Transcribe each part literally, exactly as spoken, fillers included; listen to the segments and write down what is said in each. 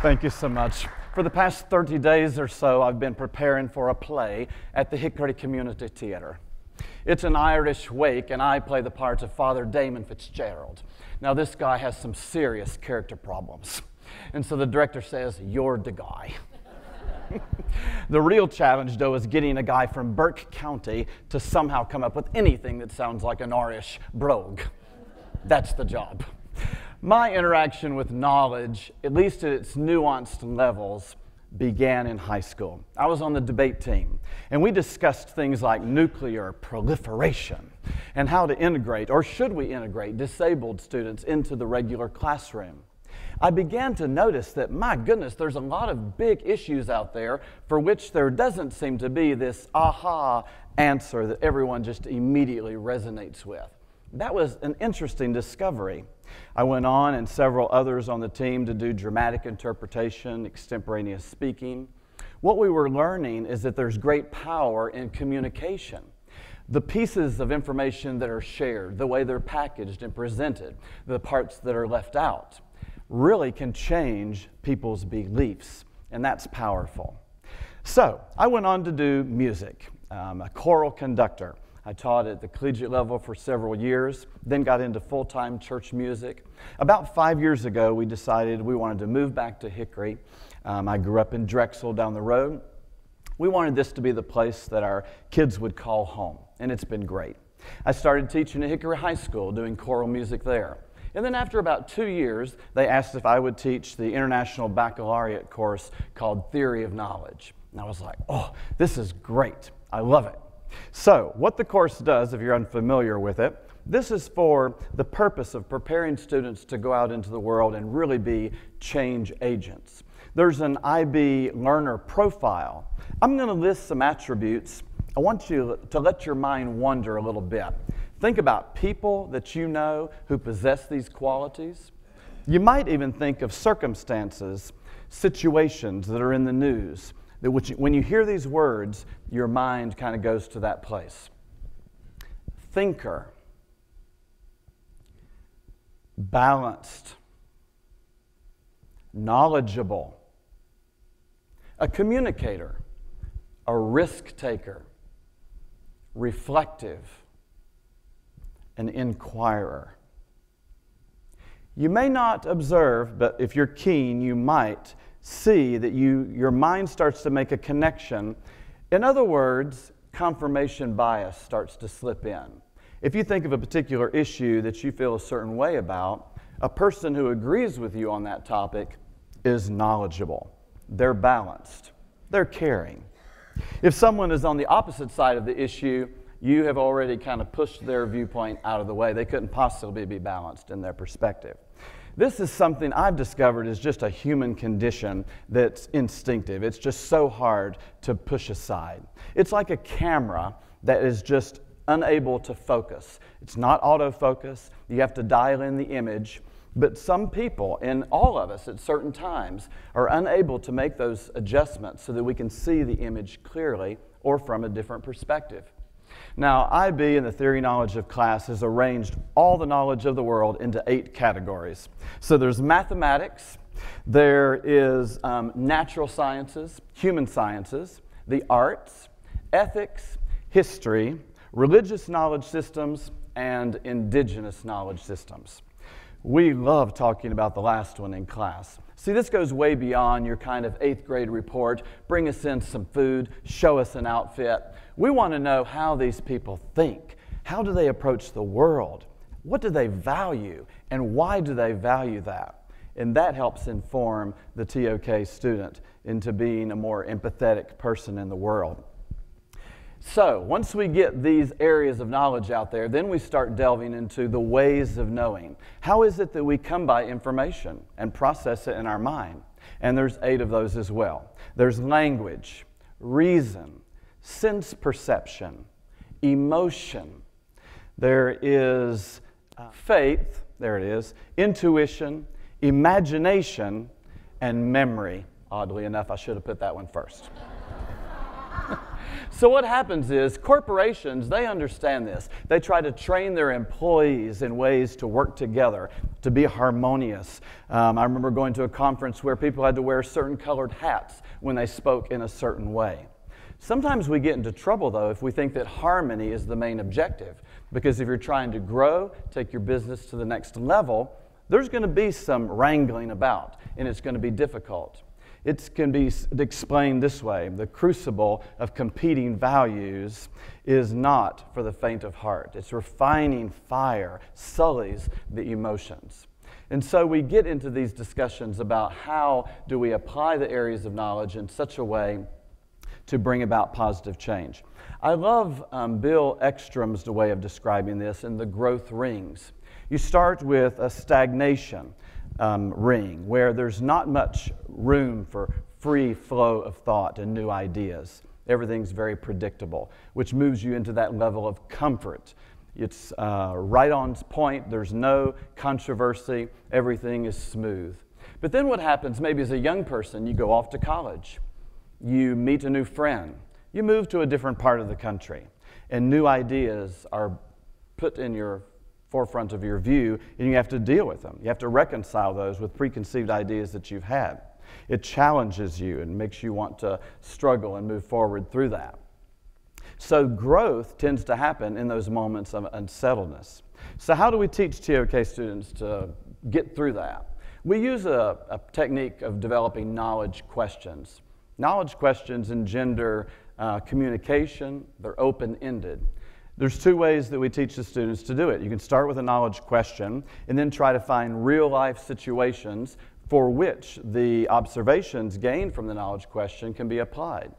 Thank you so much. For the past thirty days or so, I've been preparing for a play at the Hickory Community Theater. It's an Irish wake, and I play the parts of Father Damon Fitzgerald. Now, this guy has some serious character problems. And so the director says, "You're the guy." The real challenge, though, is getting a guy from Burke County to somehow come up with anything that sounds like an Irish brogue. That's the job. My interaction with knowledge, at least at its nuanced levels, began in high school. I was on the debate team, and we discussed things like nuclear proliferation and how to integrate, or should we integrate, disabled students into the regular classroom. I began to notice that, my goodness, there's a lot of big issues out there for which there doesn't seem to be this aha answer that everyone just immediately resonates with. That was an interesting discovery. I went on and several others on the team to do dramatic interpretation, extemporaneous speaking. What we were learning is that there's great power in communication. The pieces of information that are shared, the way they're packaged and presented, the parts that are left out, really can change people's beliefs, and that's powerful. So I went on to do music. I'm a choral conductor. I taught at the collegiate level for several years, then got into full-time church music. About five years ago, we decided we wanted to move back to Hickory. Um, I grew up in Drexel down the road. We wanted this to be the place that our kids would call home, and it's been great. I started teaching at Hickory High School, doing choral music there. And then after about two years, they asked if I would teach the International Baccalaureate course called Theory of Knowledge. And I was like, oh, this is great. I love it. So, what the course does, if you're unfamiliar with it, this is for the purpose of preparing students to go out into the world and really be change agents. There's an I B learner profile. I'm going to list some attributes. I want you to let your mind wander a little bit. Think about people that you know who possess these qualities. You might even think of circumstances, situations that are in the news, that when you hear these words, your mind kind of goes to that place. Thinker, balanced, knowledgeable, a communicator, a risk taker, reflective, an inquirer. You may not observe, but if you're keen, you might see that you, your mind starts to make a connection. In other words, confirmation bias starts to slip in. If you think of a particular issue that you feel a certain way about, a person who agrees with you on that topic is knowledgeable. They're balanced. They're caring. If someone is on the opposite side of the issue, you have already kind of pushed their viewpoint out of the way. They couldn't possibly be balanced in their perspective. This is something I've discovered is just a human condition that's instinctive. It's just so hard to push aside. It's like a camera that is just unable to focus. It's not autofocus. You have to dial in the image. But some people, and all of us at certain times, are unable to make those adjustments so that we can see the image clearly or from a different perspective. Now, I B in the theory knowledge of class has arranged all the knowledge of the world into eight categories. So there's mathematics, there is um, natural sciences, human sciences, the arts, ethics, history, religious knowledge systems, and indigenous knowledge systems. We love talking about the last one in class. See, this goes way beyond your kind of eighth grade report, bring us in some food, show us an outfit. We want to know how these people think. How do they approach the world? What do they value? And why do they value that? And that helps inform the T O K student into being a more empathetic person in the world. So once we get these areas of knowledge out there, then we start delving into the ways of knowing. How is it that we come by information and process it in our mind? And there's eight of those as well. There's language, reason, sense perception, emotion. There is faith, there it is, intuition, imagination, and memory. Oddly enough, I should have put that one first. So what happens is corporations, they understand this. They try to train their employees in ways to work together, to be harmonious. Um, I remember going to a conference where people had to wear certain colored hats when they spoke in a certain way. Sometimes we get into trouble, though, if we think that harmony is the main objective. Because if you're trying to grow, take your business to the next level, there's going to be some wrangling about, and it's going to be difficult. It can be explained this way. The crucible of competing values is not for the faint of heart. It's refining fire, sullies the emotions. And so we get into these discussions about how do we apply the areas of knowledge in such a way to bring about positive change. I love um, Bill Ekstrom's way of describing this in The Growth Rings. You start with a stagnation um, ring where there's not much room for free flow of thought and new ideas. Everything's very predictable, which moves you into that level of comfort. It's uh, right on point, there's no controversy, everything is smooth. But then what happens, maybe as a young person, you go off to college. You meet a new friend, you move to a different part of the country, and new ideas are put in your forefront of your view, and you have to deal with them. You have to reconcile those with preconceived ideas that you've had. It challenges you and makes you want to struggle and move forward through that. So growth tends to happen in those moments of unsettledness. So how do we teach T O K students to get through that? We use a, a technique of developing knowledge questions. Knowledge questions engender uh, communication. They're open-ended. There's two ways that we teach the students to do it. You can start with a knowledge question and then try to find real-life situations for which the observations gained from the knowledge question can be applied.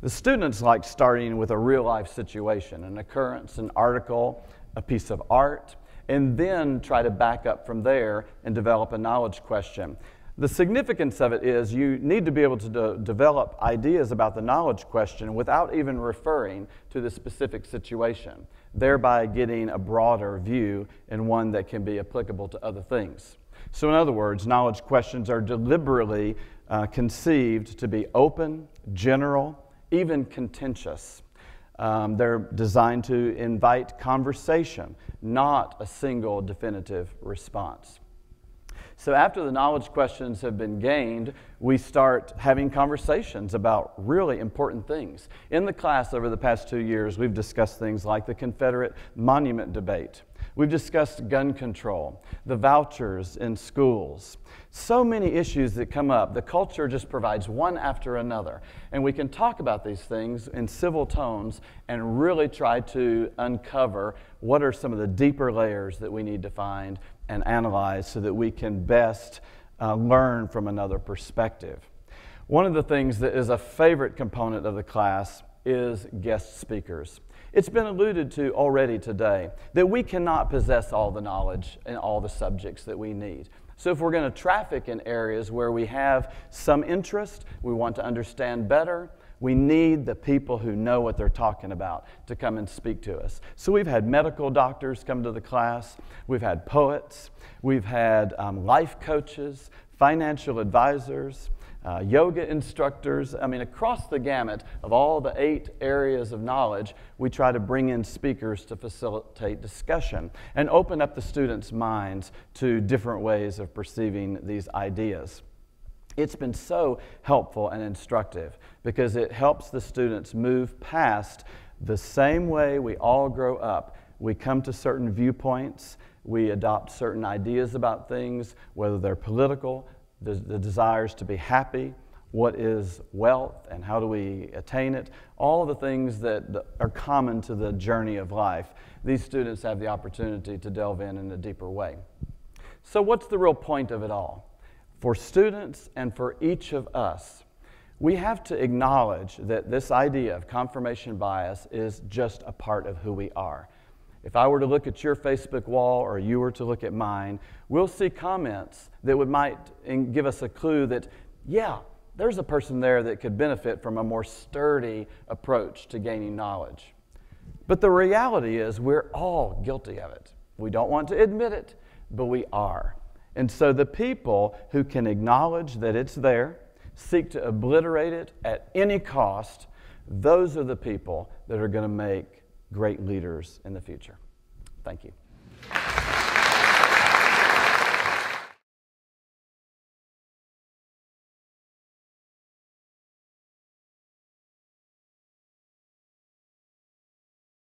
The students like starting with a real-life situation, an occurrence, an article, a piece of art, and then try to back up from there and develop a knowledge question. The significance of it is you need to be able to de- develop ideas about the knowledge question without even referring to the specific situation, thereby getting a broader view and one that can be applicable to other things. So in other words, knowledge questions are deliberately uh, conceived to be open, general, even contentious. Um, they're designed to invite conversation, not a single definitive response. So after the knowledge questions have been gained, we start having conversations about really important things. In the class over the past two years, we've discussed things like the Confederate monument debate. We've discussed gun control, the vouchers in schools. So many issues that come up. The culture just provides one after another. And we can talk about these things in civil tones and really try to uncover what are some of the deeper layers that we need to find and analyze so that we can best uh, learn from another perspective. One of the things that is a favorite component of the class is guest speakers. It's been alluded to already today that we cannot possess all the knowledge and all the subjects that we need. So if we're going to traffic in areas where we have some interest, we want to understand better, we need the people who know what they're talking about to come and speak to us. So we've had medical doctors come to the class, we've had poets, we've had um, life coaches, financial advisors, uh, yoga instructors. I mean, across the gamut of all the eight areas of knowledge, we try to bring in speakers to facilitate discussion and open up the students' minds to different ways of perceiving these ideas. It's been so helpful and instructive because it helps the students move past the same way we all grow up. We come to certain viewpoints, we adopt certain ideas about things, whether they're political, the, the desires to be happy, what is wealth and how do we attain it, all the things that are common to the journey of life. These students have the opportunity to delve in in a deeper way. So what's the real point of it all? For students and for each of us, we have to acknowledge that this idea of confirmation bias is just a part of who we are. If I were to look at your Facebook wall or you were to look at mine, we'll see comments that would might give us a clue that, yeah, there's a person there that could benefit from a more sturdy approach to gaining knowledge. But the reality is we're all guilty of it. We don't want to admit it, but we are. And so the people who can acknowledge that it's there, seek to obliterate it at any cost, Those are the people that are going to make great leaders in the future. Thank you.